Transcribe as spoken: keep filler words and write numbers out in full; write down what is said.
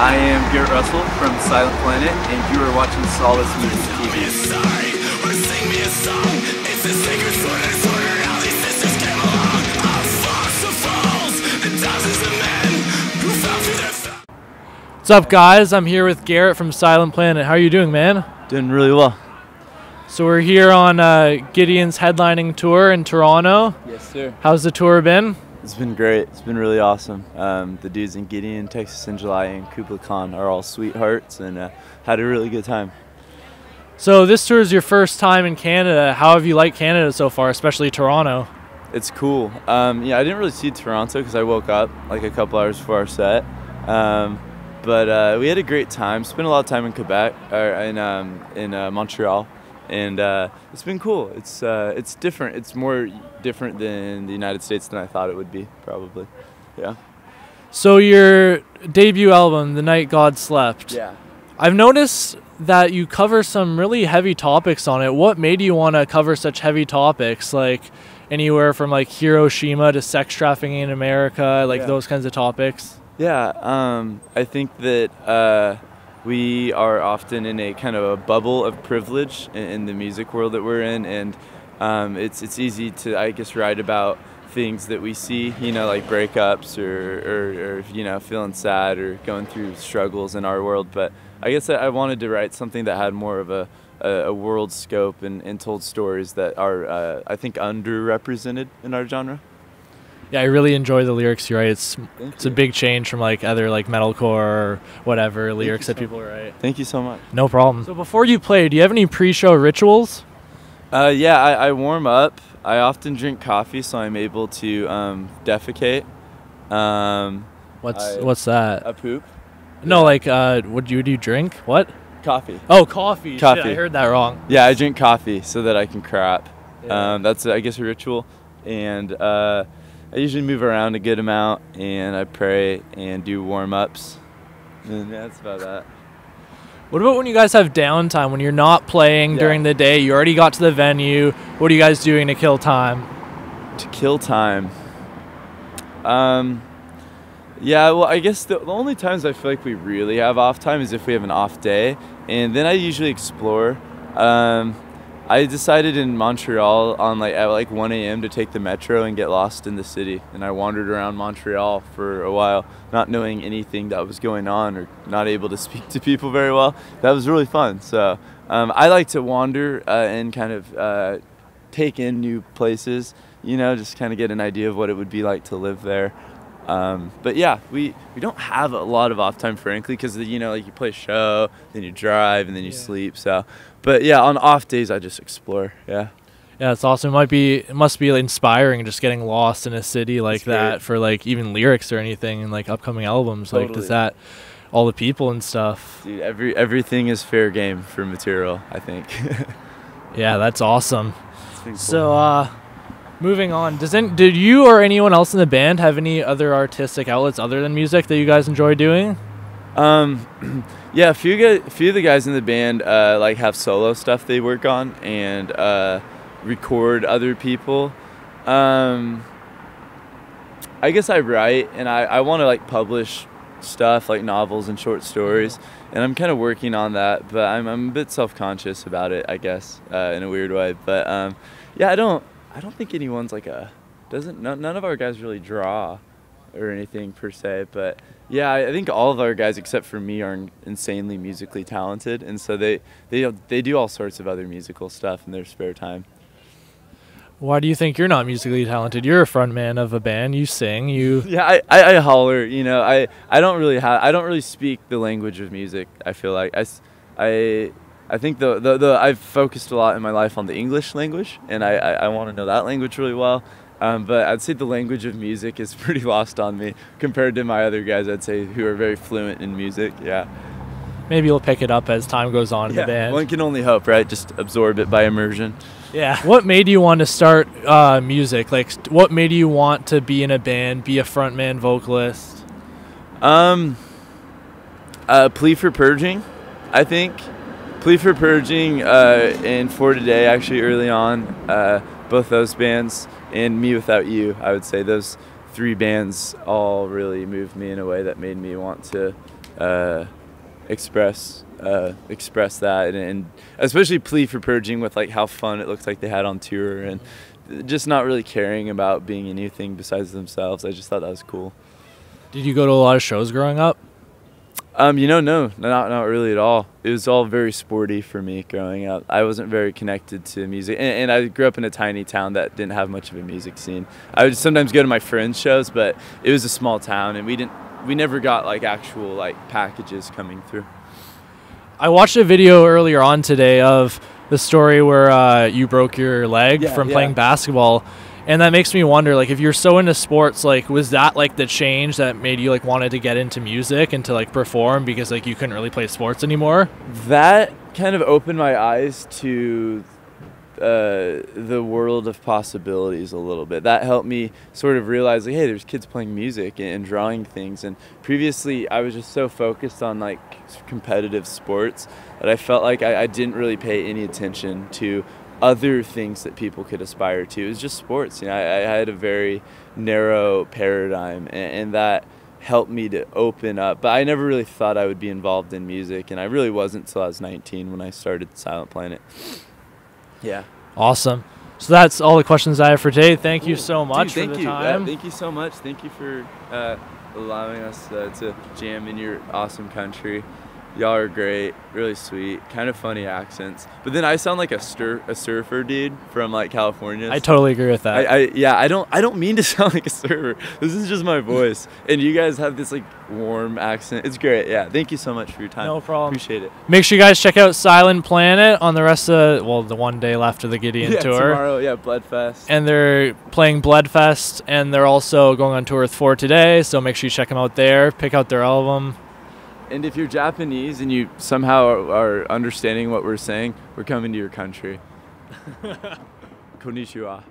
I am Garrett Russell from Silent Planet, and you are watching Solace Music T V. Or sing me a song. It's a sacred sword and disorder. All these sisters came along. All flocks of falls and thousands of men who fell through their th What's up, guys? I'm here with Garrett from Silent Planet. How are you doing, man? Doing really well. So we're here on uh, Gideon's headlining tour in Toronto. Yes, sir. How's the tour been? It's been great. It's been really awesome. Um, the dudes in Gideon, Texas in July, and Kublai Khan are all sweethearts, and uh, had a really good time. So this tour is your first time in Canada. How have you liked Canada so far, especially Toronto? It's cool. Um, yeah, I didn't really see Toronto because I woke up like a couple hours before our set. Um, but uh, we had a great time. Spent a lot of time in Quebec, or in, um, in uh, Montreal. And uh, it's been cool. It's uh, it's different. It's more different than the United States than I thought it would be, probably. Yeah. So your debut album, The Night God Slept. Yeah. I've noticed that you cover some really heavy topics on it. What made you want to cover such heavy topics, like anywhere from like Hiroshima to sex trafficking in America, like yeah. those kinds of topics? Yeah. Um, I think that. Uh, We are often in a kind of a bubble of privilege in the music world that we're in, and um, it's it's easy to, I guess, write about things that we see, you know, like breakups or, or, or you know, feeling sad or going through struggles in our world. But I guess I wanted to write something that had more of a, a, a world scope and, and told stories that are, uh, I think, underrepresented in our genre. Yeah, I really enjoy the lyrics you write. It's Thank it's you. a big change from like other like metalcore or whatever Thank lyrics so that people write. Thank you so much. No problem. So before you play, do you have any pre-show rituals? Uh, yeah, I, I warm up. I often drink coffee, so I'm able to um, defecate. Um, what's I, what's that? A poop. No, yeah. like uh, what do you, do you drink? What? Coffee. Oh, coffee. Coffee. Shit, I heard that wrong. Yeah, I drink coffee so that I can crap. Yeah. Um, that's I guess a ritual, and. Uh, I usually move around a good amount, and I pray and do warm-ups, and that's about that. What about when you guys have downtime, when you're not playing yeah. during the day, you already got to the venue, what are you guys doing to kill time? To kill time? Um, yeah, well, I guess the, the only times I feel like we really have off time is if we have an off day, and then I usually explore. Um, I decided in Montreal on like at like one A M to take the metro and get lost in the city, and I wandered around Montreal for a while, not knowing anything that was going on or not able to speak to people very well. That was really fun. So um, I like to wander uh, and kind of uh, take in new places, you know, just kind of get an idea of what it would be like to live there. Um, but yeah, we, we don't have a lot of off time, frankly, because, you know, like you play a show, then you drive, and then you yeah. sleep. So, but yeah, on off days, I just explore. Yeah. Yeah, it's awesome. It might be, it must be inspiring just getting lost in a city like that for like even lyrics or anything and like upcoming albums. Totally. Like, does that, all the people and stuff. Dude, every, everything is fair game for material, I think. Yeah, that's awesome. It's been cool. So, uh. Moving on, does any, did you or anyone else in the band have any other artistic outlets other than music that you guys enjoy doing? Um, yeah, a few, guys, a few of the guys in the band uh, like have solo stuff they work on and uh, record other people. Um, I guess I write, and I, I want to like publish stuff like novels and short stories, and I'm kind of working on that, but I'm, I'm a bit self-conscious about it, I guess, uh, in a weird way. But um, yeah, I don't... I don't think anyone's like a, doesn't, no, none of our guys really draw or anything per se, but yeah, I think all of our guys except for me are insanely musically talented, and so they, they, they do all sorts of other musical stuff in their spare time. Why do you think you're not musically talented? You're a front man of a band, you sing, you... Yeah, I, I, I holler, you know, I, I don't really have, I don't really speak the language of music, I feel like. I, I I think the, the, the I've focused a lot in my life on the English language, and I, I, I want to know that language really well. Um, but I'd say the language of music is pretty lost on me compared to my other guys, I'd say, who are very fluent in music. Yeah. Maybe you'll pick it up as time goes on in yeah, the band. One can only hope, right? Just absorb it by immersion. Yeah. What made you want to start uh, music? Like, what made you want to be in a band, be a frontman vocalist? Um, uh, Plea for Purging, I think. Plea for Purging uh, and For Today, actually early on, uh, both those bands and Me Without You, I would say those three bands all really moved me in a way that made me want to uh, express uh, express that, and, and especially Plea for Purging, with like how fun it looks like they had on tour, and just not really caring about being anything besides themselves. I just thought that was cool. Did you go to a lot of shows growing up? Um, you know, no, not not really at all. It was all very sporty for me growing up. I wasn't very connected to music, and, and I grew up in a tiny town that didn't have much of a music scene. I would sometimes go to my friends' shows, but it was a small town, and we didn't, we never got like actual like packages coming through. I watched a video earlier on today of the story where uh, you broke your leg yeah, from yeah. playing basketball. And that makes me wonder, like, if you're so into sports, like, was that, like, the change that made you, like, wanted to get into music and to, like, perform because, like, you couldn't really play sports anymore? That kind of opened my eyes to uh, the world of possibilities a little bit. That helped me sort of realize, like, hey, there's kids playing music and, and drawing things. And previously, I was just so focused on, like, competitive sports that I felt like I, I didn't really pay any attention to other things that people could aspire to. It was just sports. You know, I, I had a very narrow paradigm, and, and that helped me to open up. But I never really thought I would be involved in music, and I really wasn't until I was nineteen when I started Silent Planet. Yeah. Awesome. So that's all the questions I have for today. Thank you so much Dude, for the you. time. Uh, thank you so much. Thank you for uh, allowing us uh, to jam in your awesome country. Y'all are great, really sweet, kind of funny accents. But then I sound like a stir, a surfer dude from like California. I totally agree with that. I, I yeah, I don't I don't mean to sound like a surfer. This is just my voice. And you guys have this like warm accent. It's great. Yeah. Thank you so much for your time. No problem. Appreciate it. Make sure you guys check out Silent Planet on the rest of well, the one day left of the Gideon yeah, tour. Tomorrow, yeah, Bloodfest. And they're playing Bloodfest, and they're also going on tour with For Today, so make sure you check them out there. Pick out their album. And if you're Japanese and you somehow are, are understanding what we're saying, we're coming to your country. Konnichiwa.